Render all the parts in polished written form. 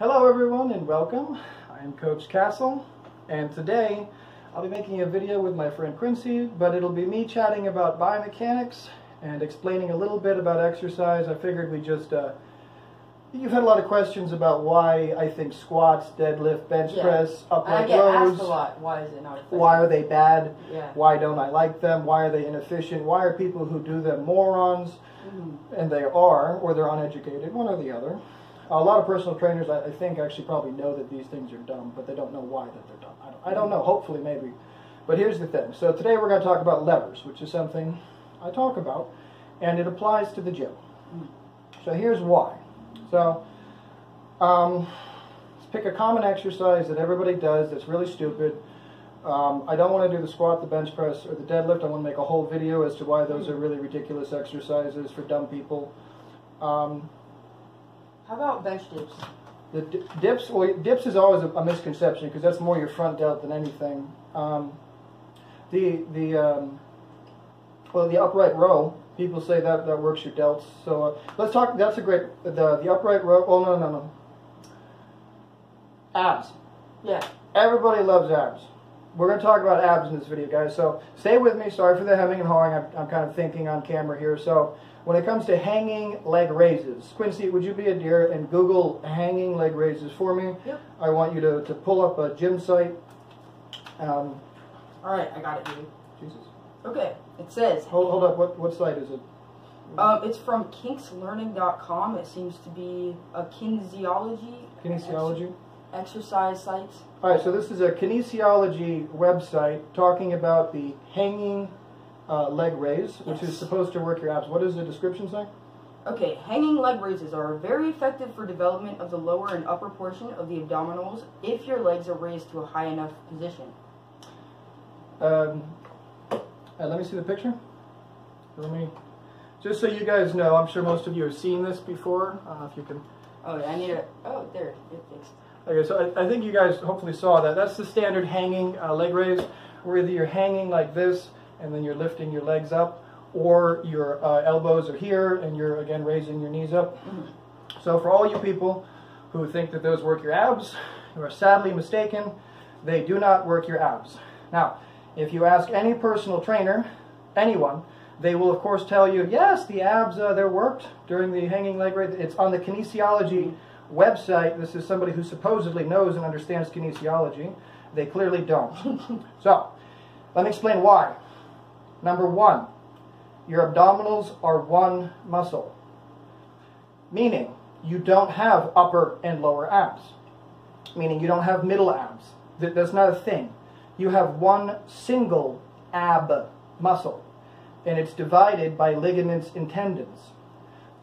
Hello everyone and welcome. I am Coach Castle, and today I'll be making a video with my friend Quincy, but it'll be me chatting about biomechanics and explaining a little bit about exercise. I figured we just, you've had a lot of questions about why I think squats, deadlift, bench press, upright rows. I get asked a lot, why is it not effective? Why are they bad? Yeah. Why don't I like them? Why are they inefficient? Why are people who do them morons? Mm-hmm. And they are, or they're uneducated, one or the other. A lot of personal trainers, I think, actually probably know that these things are dumb, but they don't know why that they're dumb. I don't know. Hopefully, maybe. But here's the thing. So today we're going to talk about levers, which is something I talk about, and it applies to the gym. So here's why. So let's pick a common exercise that everybody does that's really stupid. I don't want to do the squat, the bench press, or the deadlift. I want to make a whole video as to why those are really ridiculous exercises for dumb people. How about bench dips? The dips, well, dips is always a misconception because that's more your front delt than anything. The upright row, people say that works your delts. So let's talk. That's a great the upright row. Oh no. Abs. Yeah. Everybody loves abs. We're going to talk about abs in this video, guys. So stay with me. Sorry for the hemming and hawing. I'm kind of thinking on camera here. So when it comes to hanging leg raises, Quincy, would you be a dear and Google hanging leg raises for me? Yep. I want you to pull up a gym site. All right, I got it, dude. Jesus. Okay, it says. Hold up. What site is it? It's from kinkslearning.com. It seems to be a kinesiology. Kinesiology. Exercise sites. All right, so this is a kinesiology website talking about the hanging leg raise, which is supposed to work your abs. What does the description say? Okay, hanging leg raises are very effective for development of the lower and upper portion of the abdominals if your legs are raised to a high enough position. Let me see the picture. Just so you guys know, I'm sure most of you have seen this before. If you can. Oh, I need a. Oh, there. It fixed. Okay, so I think you guys hopefully saw that. That's the standard hanging leg raise, where either you're hanging like this, and then you're lifting your legs up, or your elbows are here, and you're again raising your knees up. So for all you people who think that those work your abs, you are sadly mistaken. They do not work your abs. Now, if you ask any personal trainer, anyone, they will of course tell you, yes, the abs, they're worked during the hanging leg raise. It's on the kinesiology website. This is somebody who supposedly knows and understands kinesiology. They clearly don't. So, let me explain why. Number one, your abdominals are one muscle, meaning you don't have upper and lower abs, meaning you don't have middle abs. That's not a thing. You have one single ab muscle, and it's divided by ligaments and tendons.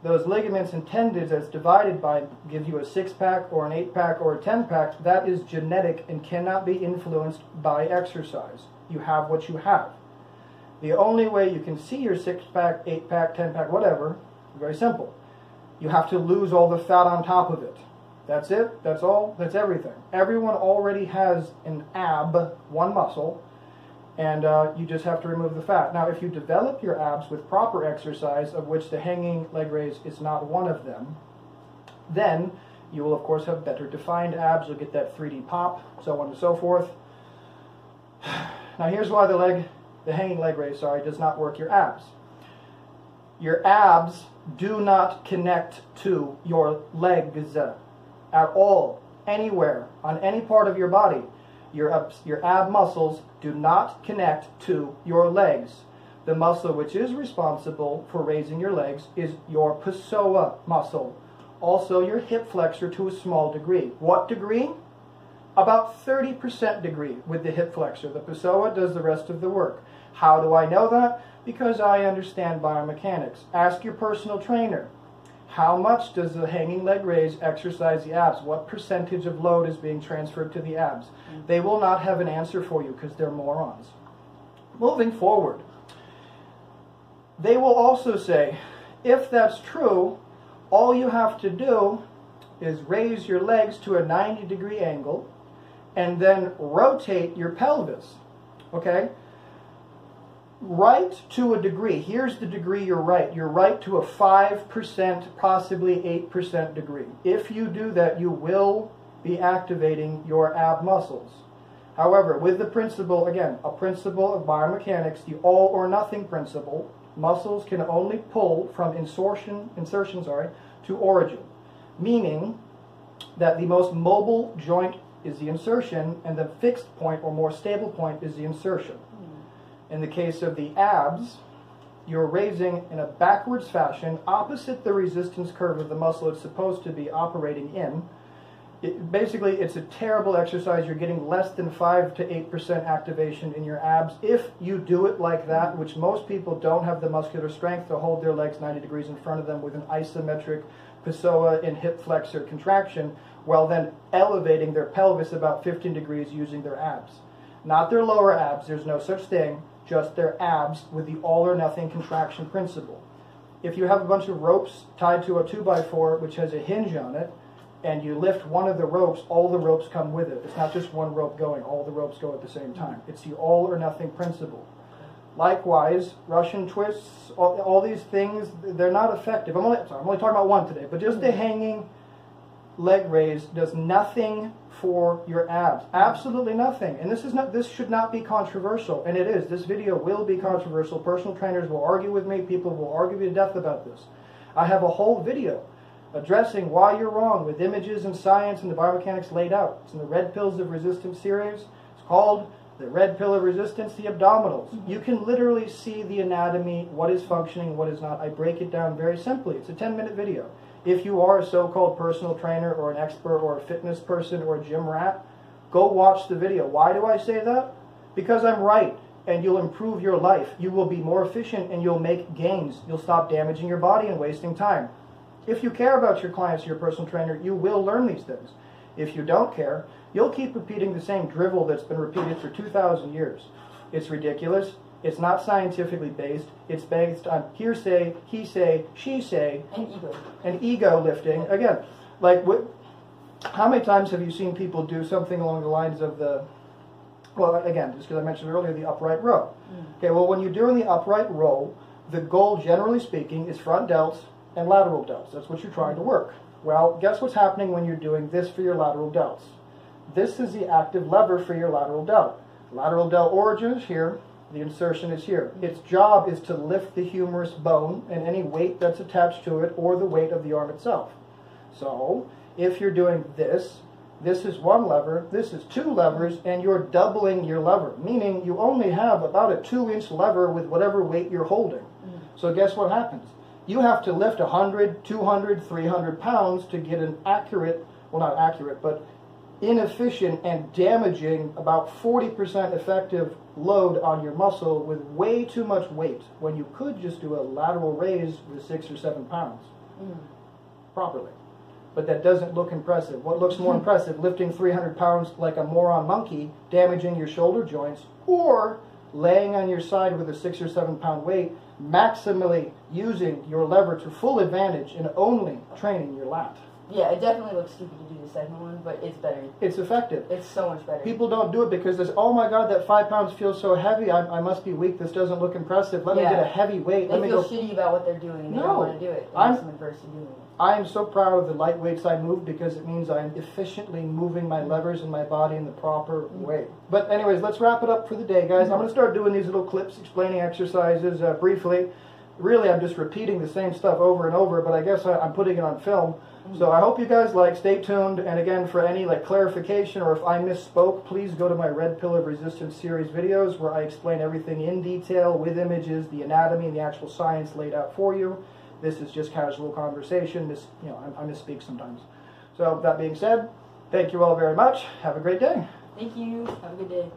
Those ligaments and tendons that's divided by give you a 6-pack or an 8-pack or a 10-pack. That is genetic and cannot be influenced by exercise. You have what you have. The only way you can see your 6-pack, 8-pack, 10-pack, whatever, very simple. You have to lose all the fat on top of it. That's it. That's all. That's everything. Everyone already has an ab, one muscle, and you just have to remove the fat. Now, if you develop your abs with proper exercise, of which the hanging leg raise is not one of them, then you will, of course, have better defined abs. You'll get that 3D pop, so on and so forth. Now, here's why the hanging leg raise, does not work your abs. Your abs do not connect to your legs at all, anywhere, on any part of your body. Your ab muscles do not connect to your legs. The muscle which is responsible for raising your legs is your psoas muscle, also your hip flexor to a small degree. What degree? About 30% degree with the hip flexor. The psoas does the rest of the work. How do I know that? Because I understand biomechanics. Ask your personal trainer, how much does the hanging leg raise exercise the abs? What percentage of load is being transferred to the abs? They will not have an answer for you because they're morons. Moving forward, they will also say, if that's true, all you have to do is raise your legs to a 90-degree angle and then rotate your pelvis, okay? right to a degree. Here's the degree you're right. You're right to a 5%, possibly 8% degree. If you do that, you will be activating your ab muscles. However, with the principle, again, a principle of biomechanics, the all or nothing principle, muscles can only pull from insertion to origin, meaning that the most mobile joint is the insertion and the fixed point or more stable point is the insertion. In the case of the abs, you're raising in a backwards fashion opposite the resistance curve of the muscle it's supposed to be operating in. Basically, it's a terrible exercise. You're getting less than 5 to 8% activation in your abs if you do it like that, which most people don't have the muscular strength to hold their legs 90 degrees in front of them with an isometric psoas and hip flexor contraction while then elevating their pelvis about 15 degrees using their abs. Not their lower abs, there's no such thing, just their abs with the all or nothing contraction principle. If you have a bunch of ropes tied to a 2x4 which has a hinge on it, and you lift one of the ropes, all the ropes come with it. It's not just one rope going, all the ropes go at the same time. It's the all or nothing principle. Likewise, Russian twists, all these things, they're not effective. I'm only talking about one today, but just the hanging leg raise does nothing for your abs. Absolutely nothing. And this should not be controversial, and it is. This video will be controversial. Personal trainers will argue with me. People will argue me to death about this. I have a whole video addressing why you're wrong with images and science and the biomechanics laid out. It's in the Red Pills of Resistance series. It's called The Red Pill of Resistance, The Abdominals. You can literally see the anatomy, what is functioning, what is not. I break it down very simply. It's a 10-minute video. If you are a so-called personal trainer or an expert or a fitness person or a gym rat, go watch the video. Why do I say that? Because I'm right, and you'll improve your life. You will be more efficient, and you'll make gains. You'll stop damaging your body and wasting time. If you care about your clients, your personal trainer, you will learn these things. If you don't care, you'll keep repeating the same drivel that's been repeated for 2,000 years. It's ridiculous. It's not scientifically based. It's based on hearsay, he say, she say, and ego lifting. Again, like how many times have you seen people do something along the lines of the, well, again, just because I mentioned earlier, the upright row. Okay, well, when you're doing the upright row, the goal, generally speaking, is front delts and lateral delts. That's what you're trying to work. Well, guess what's happening when you're doing this for your lateral delts? This is the active lever for your lateral delt. Lateral delt origin is here. The insertion is here. Its job is to lift the humerus bone and any weight that's attached to it or the weight of the arm itself. So, if you're doing this, this is one lever, this is two levers, and you're doubling your lever, meaning you only have about a 2-inch lever with whatever weight you're holding. So guess what happens? You have to lift 100, 200, 300 pounds to get an accurate, well not accurate, but inefficient and damaging, about 40% effective load on your muscle with way too much weight when you could just do a lateral raise with 6 or 7 pounds properly. But that doesn't look impressive. What looks more impressive, lifting 300 pounds like a moron monkey, damaging your shoulder joints, or laying on your side with a 6 or 7 pound weight, maximally using your lever to full advantage and only training your lat. Yeah, it definitely looks stupid to do the second one, but it's better. It's effective. It's so much better. People don't do it because there's, oh my god, that 5 pounds feels so heavy, I must be weak, this doesn't look impressive, let me get a heavy weight. They feel shitty about what they're doing, and they don't want to do it. I am so proud of the light weights I move because it means I'm efficiently moving my levers in my body in the proper way. But anyways, let's wrap it up for the day, guys. I'm going to start doing these little clips explaining exercises briefly. Really, I'm just repeating the same stuff over and over, but I guess I'm putting it on film. So I hope you guys like. Stay tuned, and again, for any like clarification or if I misspoke, please go to my Red Pill of Resistance series videos where I explain everything in detail with images, the anatomy, and the actual science laid out for you. This is just casual conversation. This, you know, I misspeak sometimes. So that being said, thank you all very much. Have a great day. Thank you. Have a good day.